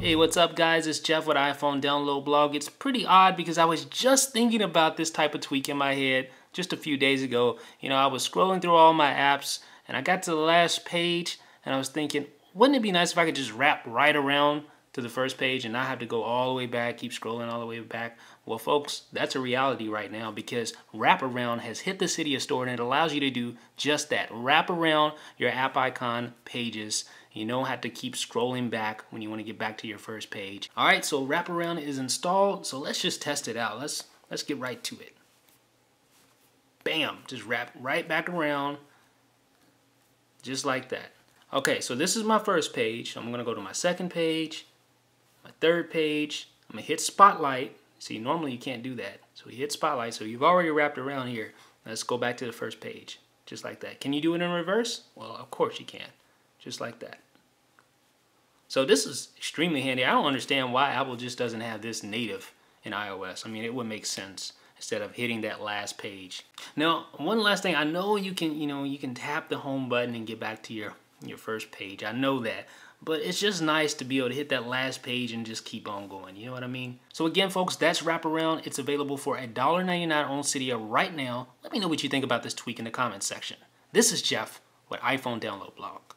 Hey, what's up guys? It's Jeff with iPhone Download blog. It's pretty odd because I was just thinking about this type of tweak in my head just a few days ago. You know, I was scrolling through all my apps and I got to the last page and I was thinking, wouldn't it be nice if I could just wrap right around to the first page and not have to go all the way back, keep scrolling all the way back? Well folks, that's a reality right now because Wraparound has hit the Cydia store and it allows you to do just that. Wrap around your app icon pages. You don't have to keep scrolling back when you want to get back to your first page. All right, so Wraparound is installed, so let's just test it out. Let's get right to it. Bam, just wrap right back around, just like that. Okay, so this is my first page. I'm gonna go to my second page, my third page. I'm gonna hit Spotlight. See, normally you can't do that. So we hit Spotlight, so you've already wrapped around here. Let's go back to the first page, just like that. Can you do it in reverse? Well, of course you can. Just like that. So this is extremely handy. I don't understand why Apple just doesn't have this native in iOS. I mean, it would make sense instead of hitting that last page. Now, one last thing. I know you can, you can tap the home button and get back to your first page. I know that. But it's just nice to be able to hit that last page and just keep on going. You know what I mean? So again, folks, that's Wraparound. It's available for $1.99 on Cydia right now. Let me know what you think about this tweak in the comments section. This is Jeff with iPhone Download blog.